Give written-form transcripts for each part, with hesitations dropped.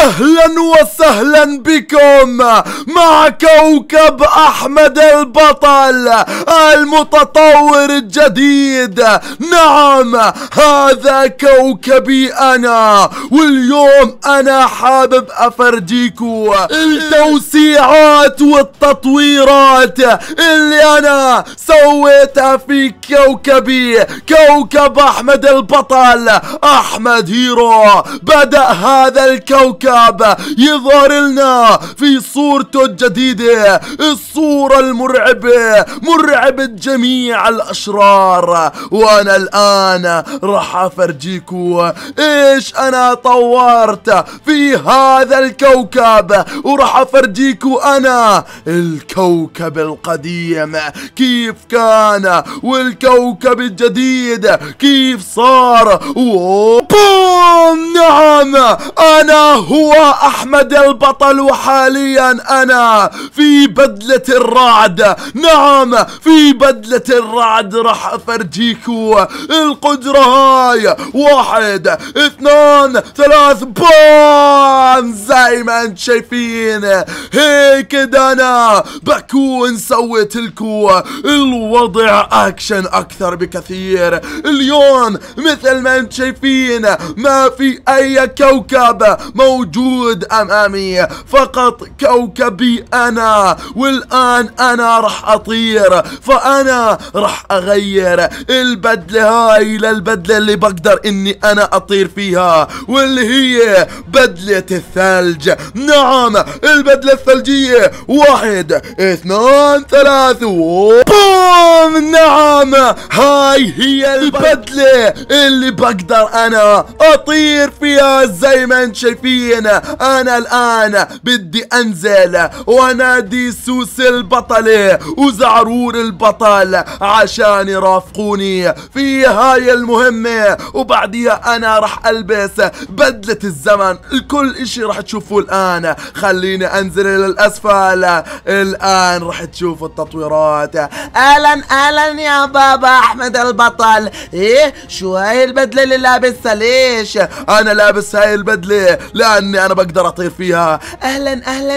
اهلا وسهلا بكم مع كوكب احمد البطل المتطور الجديد. نعم هذا كوكبي انا، واليوم انا حابب افرجيكو التوسيعات والتطويرات اللي انا سويتها في كوكبي، كوكب احمد البطل. احمد هيرو بدأ هذا الكوكب يظهر لنا في صورته الجديدة، الصورة المرعبة، مرعبة جميع الأشرار. وأنا الآن راح أفرجيكو إيش أنا طورت في هذا الكوكب، وراح أفرجيكو أنا الكوكب القديم كيف كان والكوكب الجديد كيف صار. بوم! نعم أنا هو أحمد البطل، وحاليا أنا في بدلة الرعد. نعم في بدلة الرعد راح أفرجيكو القدرة هاي، 1 2 3 بوم! زي ما انت شايفين هيك ده أنا بكون سويت لكو الوضع أكشن أكثر بكثير. اليوم مثل ما انت شايفين ما في أي كوكب موجود أمامي، فقط كوكبي أنا. والآن أنا رح أطير، فأنا رح أغير البدلة هاي للبدلة اللي بقدر إني أنا أطير فيها، واللي هي بدلة الثلج. نعم البدلة الثلجية، 1 2 3 بوم! نعم هاي هي البدلة اللي بقدر أنا أطير فيها. زي ما انت شايفين أنا الآن بدي أنزل وأنادي سوس البطلة وزعرور البطل عشان يرافقوني في هاي المهمة، وبعديها أنا رح ألبس بدلة الزمن. الكل إشي رح تشوفوه الآن. خليني أنزل للأسفل. الآن رح تشوفوا التطويرات. أهلا يا بابا أحمد البطل. إيه شو هاي البدلة اللي لابسها؟ ليش أنا لابس هاي البدلة؟ لأني أنا بقدر أطير فيها. أهلا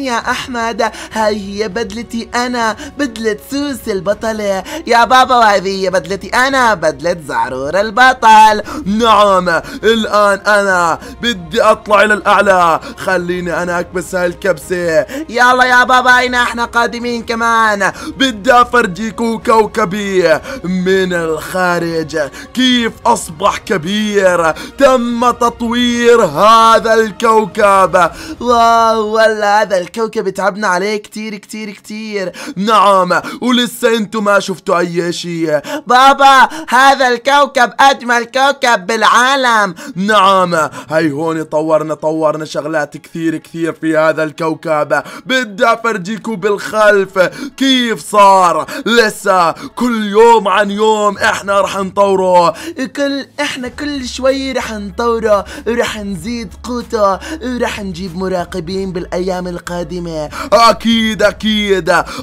يا أحمد، هاي هي بدلتي أنا، بدلة سوس البطلة يا بابا، وهذه هي بدلتي أنا، بدلة زعرور البطل. نعم الآن أنا بدي أطلع إلى الأعلى. خليني أنا أكبس هاي الكبسة. يلا يا بابا هنا احنا قادمين. كمان بدي أفرجيكو كوكبي من الخارج كيف أصبح كبير. تم تطوير هذا الكوكب. واو والله هذا الكوكب تعبنا عليه كتير. نعم ولسه انتم ما شفتوا اي شيء. بابا هذا الكوكب اجمل كوكب بالعالم. نعم هاي هون طورنا شغلات كثير في هذا الكوكب. بدي افرجيكم بالخلف كيف صار. لسه كل يوم عن يوم احنا رح نطوره، كل شوي رح نطوره، ورح نزيد قوته، ورح نجيب مراقبين بالايام القادمة. اكيد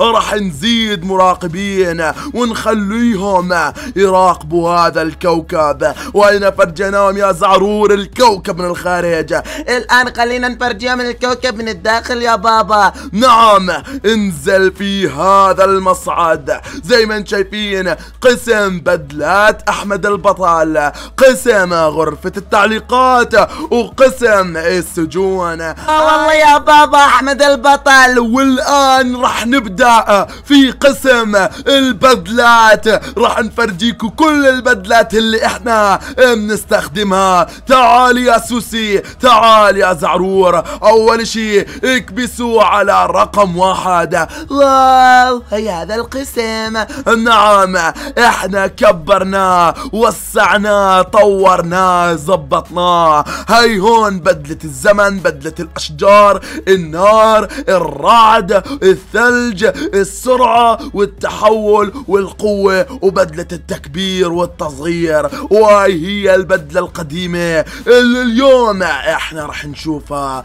رح نزيد مراقبين ونخليهم يراقبوا هذا الكوكب. وين فرجناهم يا زعرور الكوكب من الخارج؟ الان خلينا نفرجيهم الكوكب من الداخل يا بابا. نعم انزل في هذا المصعد. زي ما انت شايفين قسم بدلات احمد البطل، قسم غرفة التعليقات، وقسم السجون. والله يا بابا احمد البطل. والان رح نبدأ في قسم البدلات. رح نفرجيكو كل البدلات اللي احنا بنستخدمها. تعال يا سوسي، تعال يا زعرور. اول شي اكبسوا على رقم 1. واو هي هذا القسم. نعم احنا كبرناه، وسعناه، طورناه، زبطناه. هي هون بدلة الزمن، بدلة الاشجار، النار، الرعد، الثلج، السرعة والتحول والقوة، وبدلة التكبير والتصغير. وهي هي البدلة القديمة اللي اليوم احنا رح نشوفها.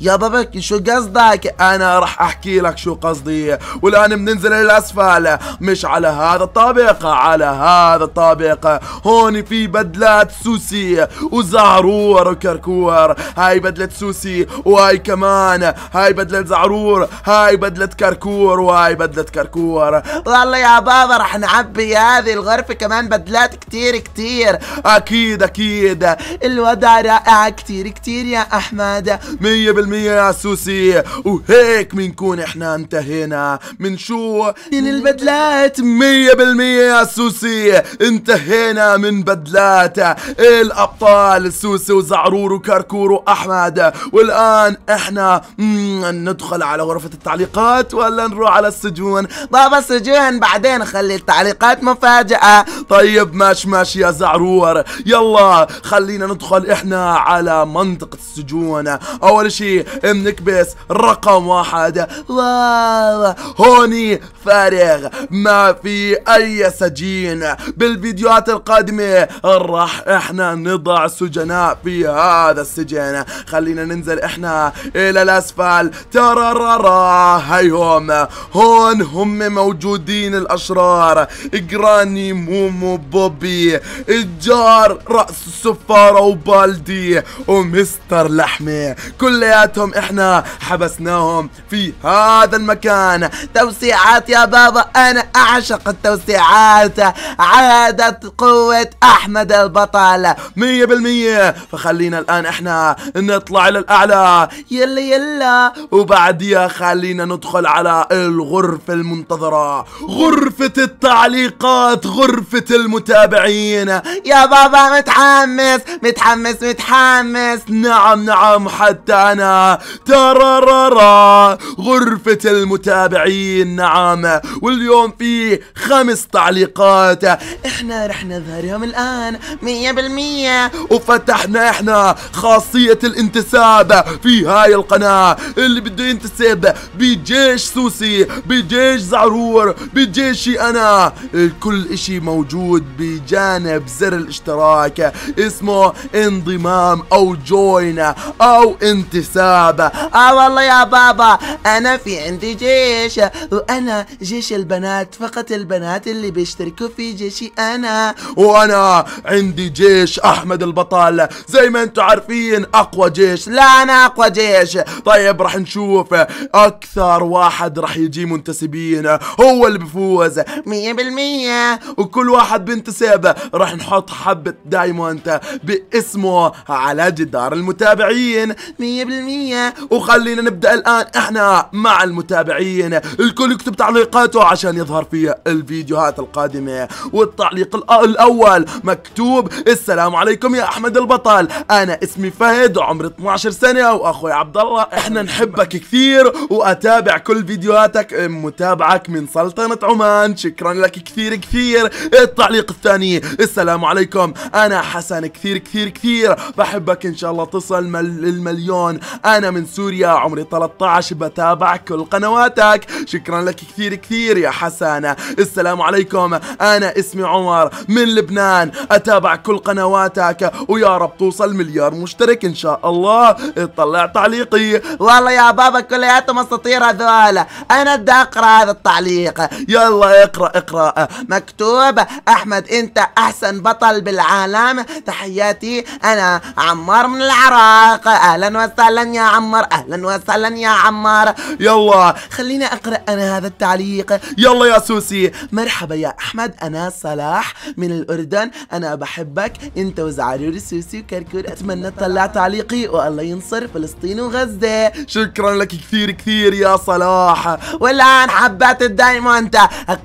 يا بابا شو قصدك؟ انا رح احكي لك شو قصدي. والان بننزل للاسفل، مش على هذا الطابق، على هذا الطابق. هون في بدلات سوسي وزعرور وكركور. هاي بدلة سوسي، وهاي كمان، هاي بدلة زعرور، هاي بدلة كركور، وهاي بدلة كركور. والله يا بابا رح نعبي هذه الغرفة كمان بدلات كتير كتير. اكيد اكيد الوضع رائع كتير كتير يا احمد. 100% يا سوسي. وهيك بنكون احنا انتهينا من شو؟ من البدلات. 100% يا سوسي، انتهينا من بدلات الابطال سوسي وزعرور وكركور واحمد. والان احنا ندخل على غرفة التعليقات ولا نروح على السجون؟ بابا السجون بعدين، خلي التعليقات مفاجأة. طيب ماشي ماشي يا زعرور، يلا خلينا ندخل احنا على منطقة السجون. اول شي بنكبس رقم 1. واو هوني فارغ، ما في اي سجين. بالفيديوهات القادمة راح احنا نضع سجناء في هذا السجن. خلينا ننزل احنا الى الاسفل. ترارارا هيهم، هون هم موجودين الاشرار. جراني، مومو، بوبي، الجار، رأس السفارة، وبالدي، ومستر لحمة. كلياتهم احنا حبسناهم في هذا المكان. توسيعات يا بابا، انا اعشق التوسيعات. عادت قوة احمد البطل 100%. فخلينا الان احنا نطلع للاعلى. يلا يلا، وبعديها خلينا ندخل على الغرفة المنتظرة، غرفة التعليقات، غرفة المتابعين. يا بابا متحمس متحمس متحمس. نعم نعم حتى انا. ترارارا غرفة المتابعين. نعم، واليوم في 5 تعليقات احنا رح نظهرهم الان 100%. وفتحنا احنا خاصية الانتساب في هاي القناة. اللي بده ينتسب بجيش سوسي، بجيش زعرور، بجيشي انا، كل اشي موجود بجانب زر الاشتراك اسمه انضمام او جوين او انتساب. والله يا بابا انا في عندي جيش، وانا جيش البنات، فقط البنات اللي بيشتركوا في جيشي انا. وانا عندي جيش احمد البطل، زي ما انتم عارفين اقوى جيش. لا انا اقوى جيش. طيب رح نشوف اكثر واحد رح يجي منتسبين هو اللي بفوز 100%. وكل واحد بينتسب رح نحط حبة دايموند باسمه على جدار المتابعين 100%. وخلينا نبدأ الآن احنا مع المتابعين. الكل يكتب تعليقاته عشان يظهر في الفيديوهات القادمة. والتعليق الأول مكتوب: السلام عليكم يا أحمد البطل، أنا اسمي فهد وعمري 12 سنة وأخوي عبد الله. احنا نحبك كثير وأتابع كل فيديوهاتك، متابعك من سلطنة عمان، شكرا لك كثير كثير. التعليق الثاني: السلام عليكم، أنا حسن كثير كثير كثير، بحبك إن شاء الله تصل للمليون، أنا من سوريا عمري 13، بتابع كل قنواتك، شكرا لك كثير كثير يا حسن. السلام عليكم، أنا اسمي عمر من لبنان، أتابع كل قنواتك ويا رب توصل 1 مليار مشترك إن شاء الله. اطلع تعليقي. والله يا بابا كلياتهم أساطير هذول، أنا بدي أقرأ هذا التعليق. يلا اقرأ اقرأ. مكتوب: أحمد أنت أحسن بطل بالعالم، تحياتي أنا عمار من العراق. أهلا وسهلا يا عمار، أهلا وسهلا يا عمار. يلا خليني أقرأ أنا هذا التعليق. يلا يا سوسي. مرحبا يا أحمد، أنا صلاح من الأردن، أنا بحبك أنت وزعرور سوسي وكركور، أتمنى تطلع تعليقي والله ينصر فلسطين وغزة. شكرا لك كثير كثير يا صلاح. والآن حبات الدايموند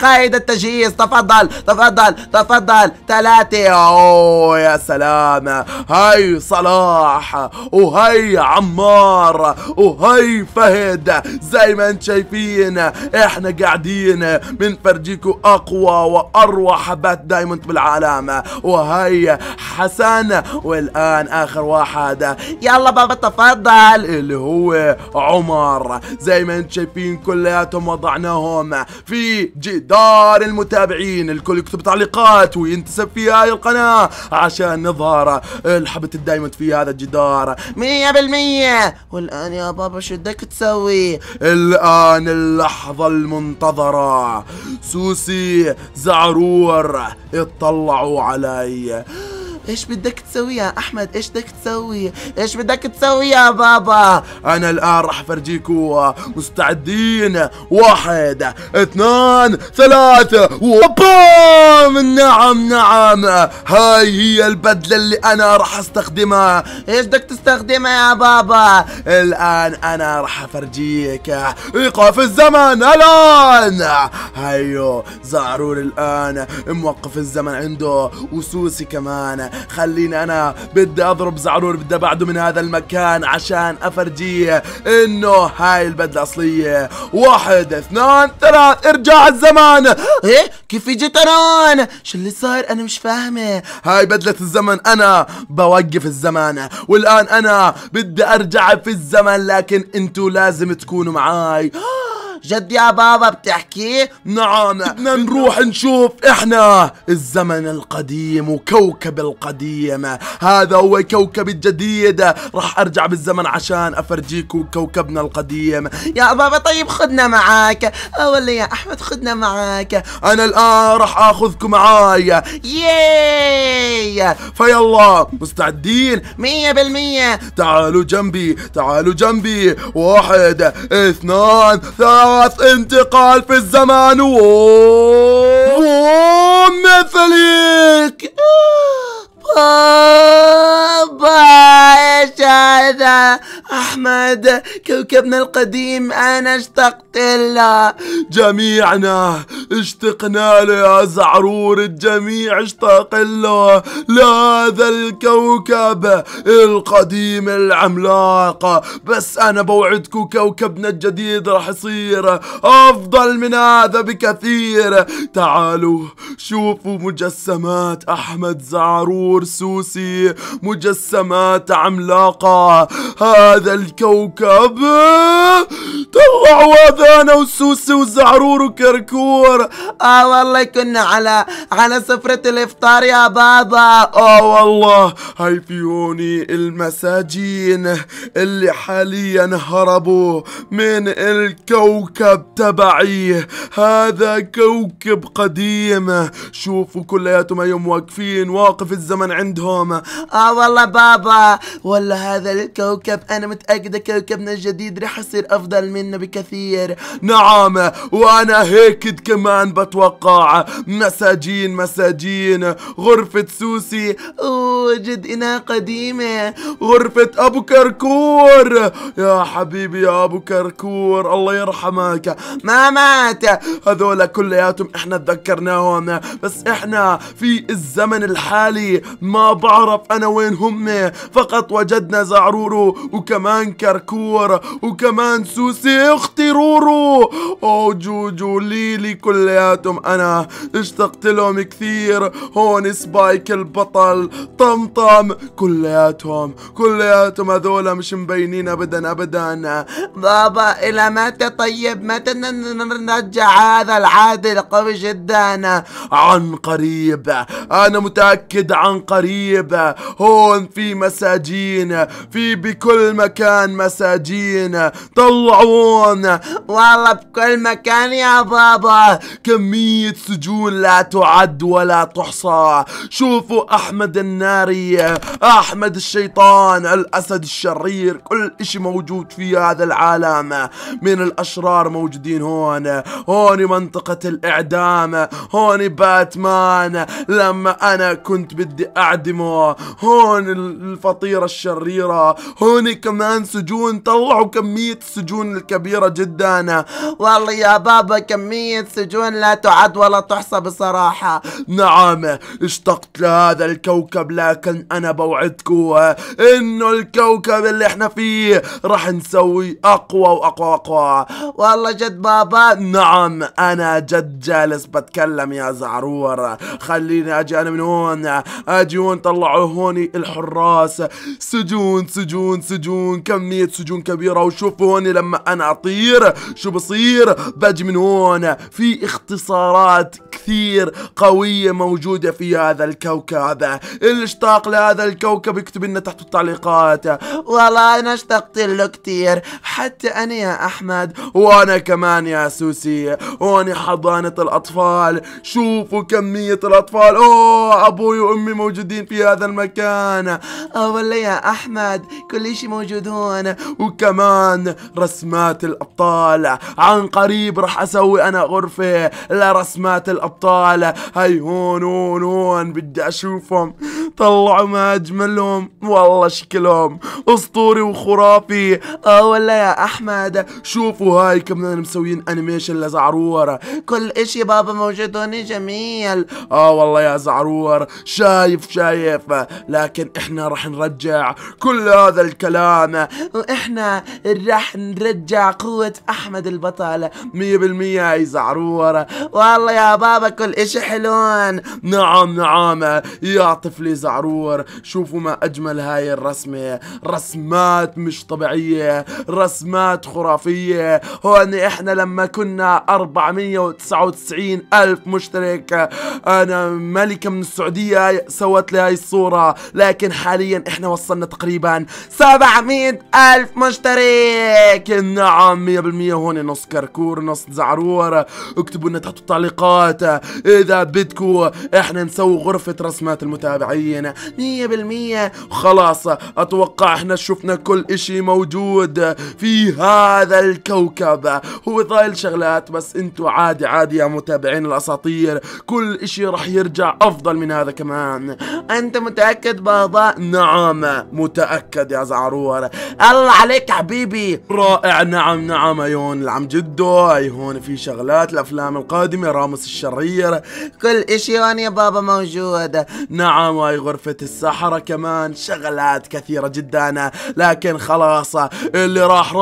قائد التجهيز، تفضل تفضل تفضل 3. أوه يا سلام، هاي صلاح وهي عمار وهي فهد. زي ما انت شايفين احنا قاعدين بنفرجيكم اقوى واروع حبات دايموند بالعالم. وهي حسن، والان اخر واحد. يلا بابا تفضل، اللي هو عمر. زي ما انت شايفين كلياتهم وضعناهم في جدار المتابعين. الكل يكتب تعليقات وينتسب في هاي القناة عشان نظهر الحبة الدايموند في هذا الجدار 100%. والآن يا بابا شو بدك تسوي؟ الآن اللحظة المنتظرة. سوسي، زعرور، اطلعوا علي. ايش بدك تسوي يا احمد؟ ايش بدك تسوي؟ ايش بدك تسوي يا بابا؟ انا الان راح افرجيكوا. مستعدين؟ واحد اثنان ثلاثة وبام. نعم نعم، هاي هي البدلة اللي انا راح استخدمها. ايش بدك تستخدمها يا بابا؟ الان انا راح افرجيك ايقاف الزمن الان. هيو زعرور الان موقف الزمن عنده، وسوسي كمان. خليني انا بدي اضرب زعرور، بدي ابعده من هذا المكان عشان افرجيه انه هاي البدلة اصلية. واحد اثنان ثلاث ارجع الزمان. ايه كيف اجيت انا؟ شو اللي صاير؟ انا مش فاهمة. هاي بدلة الزمن، انا بوقف الزمان، والان انا بدي ارجع في الزمن، لكن انتوا لازم تكونوا معاي. جد يا بابا بتحكي؟ نعم، بدنا نروح نشوف احنا الزمن القديم وكوكب القديم. هذا هو كوكب الجديد، راح ارجع بالزمن عشان افرجيكوا كوكبنا القديم. يا بابا طيب خدنا معاك، ولا يا احمد خدنا معاك. انا الان راح اخذكم معاي. ياي، فيلا مستعدين؟ 100%. تعالوا جنبي، تعالوا جنبي. واحد اثنان ثلاثة، انتقال في الزمان. مثلك بابا. ايش هذا احمد؟ كوكبنا القديم انا اشتقت له. جميعنا اشتقنا له يا زعرور، الجميع اشتاق له، لهذا الكوكب القديم العملاق. بس انا بوعدكم كوكبنا الجديد راح يصير افضل من هذا بكثير. تعالوا شوفوا مجسمات احمد، زعرور، سوسي، مجسمات عملاقة. هذا الكوكب طلعوا اذانا وسوسي وزعرور وكركور. والله كنا على سفرة الافطار يا بابا. والله هاي فيوني المساجين اللي حاليا هربوا من الكوكب تبعي. هذا كوكب قديم، شوفوا كلياتهم هيهم واقفين، واقف الزمن عندهم. والله بابا، ولا هذا الكوكب انا متأكدة كوكبنا الجديد رح يصير افضل منه بكثير. نعم، وانا هيك كمان بتوقع. مساجين مساجين، غرفة سوسي جد انها قديمة، غرفة ابو كركور. يا حبيبي يا ابو كركور الله يرحمك، ما مات. هذول كلياتهم احنا تذكرناهم، بس احنا في الزمن الحالي ما بعرف انا وين هم. فقط وجدنا زعرورو وكمان كركور وكمان سوسي، اختي رورو، جوجو، ليلي، كلياتهم انا اشتقت لهم كثير. هون سبايك البطل، طمطم، كلياتهم هذول مش مبينين ابدا ابدا. بابا الى متى طيب؟ متى نرجع هذا العادل القوي جدا؟ عن قريب، انا متأكد عن قريب. هون في مساجين، في بكل مكان مساجين، طلعون والله بكل مكان يا بابا. كمية سجون لا تعد ولا تحصى. شوفوا احمد الناري، احمد الشيطان، الاسد الشرير، كل اشي موجود في هذا العالم من الاشرار موجودين هون. هون منطقة الاعدام، هون باتمان لما انا كنت بدي اعدمه، هون الفطيرة الشريرة، هون كمان سجون. طلعوا كمية السجون الكبيرة جدا. والله يا بابا كمية سجون لا تعد ولا تحصى بصراحة. نعم، اشتقت لهذا الكوكب، لكن انا بوعدكم انه الكوكب اللي احنا فيه راح نسوي اقوى واقوى واقوى. والله جد بابا؟ نعم، انا جد جالس بتكلم يا زعرور. خليني اجي انا من هون، اجي هون. طلعوا هوني الحراس، سجون سجون سجون سجون، كمية سجون كبيرة. وشوفوا هون لما انا اطير شو بصير، باجي من هون في اختصارات كثير قوية موجودة في هذا الكوكب. اللي اشتاق لهذا الكوكب يكتب لنا تحت التعليقات. والله انا اشتقت له كثير، حتى انا يا احمد، وانا كمان يا سوسي. هون حضانة الاطفال، شوفوا كمية الاطفال. اوه ابوي وامي موجودين في هذا المكان. والله يا احمد كل شيء موجود هون، وكمان رسمات الابطال. عن قريب راح اسوي انا غرفة لرسمات الابطال. هاي هون هون هون، بدي اشوفهم. طلعوا ما اجملهم، والله شكلهم اسطوري وخرافي. والله يا احمد شوفوا هاي كمان مسويين انيميشن لزعرور. كل اشي بابا موجود هون جميل. والله يا زعرور، شايف، لكن احنا راح نرجع كل هذا الكلام، واحنا راح نرجع قوة احمد البطل 100% يا زعرور. والله يا بابا كل اشي حلوان. نعم يا طفلي زعرور، شوفوا ما اجمل هاي الرسمة. رسمات مش طبيعية، رسمات خرافية. هون احنا لما كنا 499,000 مشترك، انا ملكة من السعودية سوت لي هاي الصورة، لكن حاليا احنا وصلنا تقريبا 700,000 مشترك. نعم 100%. هون نص كركور نص زعرور، اكتبوا لنا تحت التعليقات اذا بدكوا احنا نسوي غرفة رسمات المتابعين 100%. خلاص اتوقع احنا شفنا كل اشي موجود في هذا الكوكب. هو ضايل شغلات بس انتوا عادي يا متابعين الاساطير، كل اشي رح يرجع افضل من هذا كمان. انت متأكد بابا؟ نعم متأكد يا زعرور. الله عليك حبيبي، رائع. نعم عيون العم جدو. اي هون في شغلات الافلام القادمة، راموس الشرير، كل اشي هون يا بابا موجود. نعم واي غرفة السحرة كمان، شغلات كثيرة جدا. لكن خلاص اللي راح،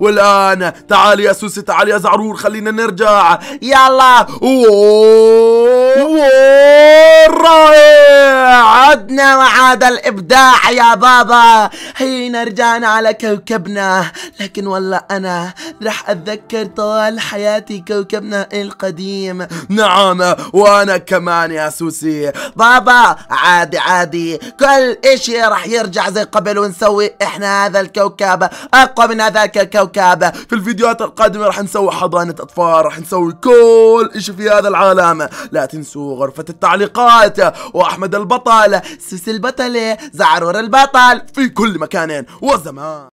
والان تعال يا سوسي، تعال يا زعرور، خلينا نرجع يلا. رائع، عدنا وعاد الابداع يا بابا. حين رجعنا على كوكبنا، لكن والله انا رح اتذكر طوال حياتي كوكبنا القديم. نعم وانا كمان يا سوسي. بابا عادي كل اشي رح يرجع زي قبل، ونسوي احنا هذا الكوكب اقوى من هذاك الكوكب. في الفيديوهات القادمة رح نسوي حضانة اطفال، رح نسوي كل اشي في هذا العالم. لا تنسوا غرفة التعليقات، واحمد البطل، سوسي البطلة، زعرور البطل، في كل مكان وزمان.